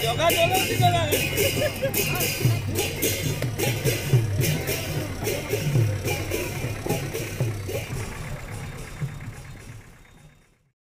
Yoga, yoga, yoga.